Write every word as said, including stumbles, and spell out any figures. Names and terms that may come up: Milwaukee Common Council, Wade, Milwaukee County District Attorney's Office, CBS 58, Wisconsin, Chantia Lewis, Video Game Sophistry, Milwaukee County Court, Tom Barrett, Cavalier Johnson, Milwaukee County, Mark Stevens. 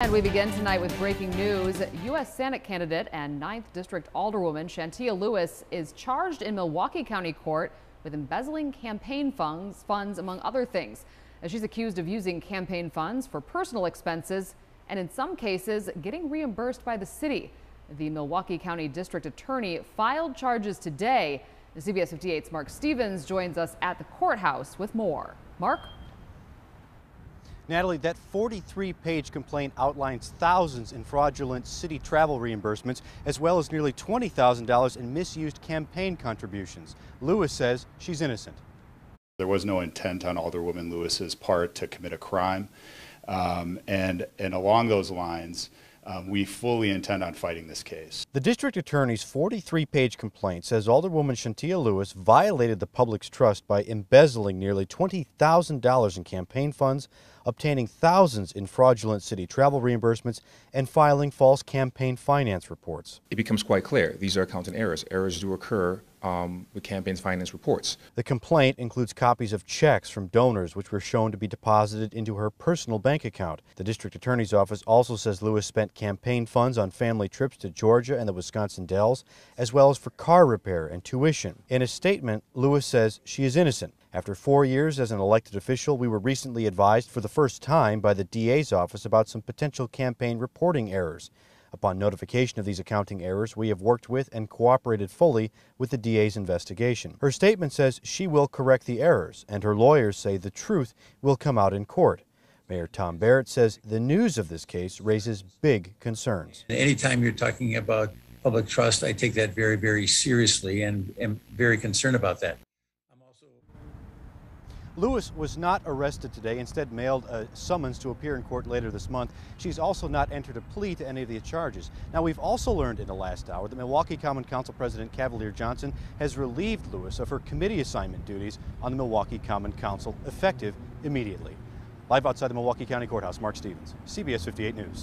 And we begin tonight with breaking news. U S Senate candidate and ninth District Alderwoman Chantia Lewis is charged in Milwaukee County Court with embezzling campaign funds, funds among other things. She's accused of using campaign funds for personal expenses and in some cases getting reimbursed by the city. The Milwaukee County District Attorney filed charges today. C B S fifty-eight's Mark Stevens joins us at the courthouse with more. Mark? Natalie, that forty-three page complaint outlines thousands in fraudulent city travel reimbursements, as well as nearly twenty thousand dollars in misused campaign contributions. Lewis says she's innocent. There was no intent on Alderwoman Lewis's part to commit a crime. Um, and, and along those lines, Um, we fully intend on fighting this case. The district attorney's forty-three page complaint says Alderwoman Chantia Lewis violated the public's trust by embezzling nearly twenty thousand dollars in campaign funds, obtaining thousands in fraudulent city travel reimbursements, and filing false campaign finance reports. It becomes quite clear these are accounting errors. Errors do occur Um, with campaign finance reports. The complaint includes copies of checks from donors which were shown to be deposited into her personal bank account. The district attorney's office also says Lewis spent campaign funds on family trips to Georgia and the Wisconsin Dells, as well as for car repair and tuition. In a statement, Lewis says she is innocent. After four years as an elected official, we were recently advised for the first time by the D A's office about some potential campaign reporting errors. Upon notification of these accounting errors, we have worked with and cooperated fully with the D A's investigation. Her statement says she will correct the errors, and her lawyers say the truth will come out in court. Mayor Tom Barrett says the news of this case raises big concerns. Anytime you're talking about public trust, I take that very, very seriously and am very concerned about that. Lewis was not arrested today, instead mailed a summons to appear in court later this month. She's also not entered a plea to any of the charges. Now, we've also learned in the last hour that Milwaukee Common Council President Cavalier Johnson has relieved Lewis of her committee assignment duties on the Milwaukee Common Council, effective immediately. Live outside the Milwaukee County Courthouse, Mark Stevens, C B S fifty-eight News.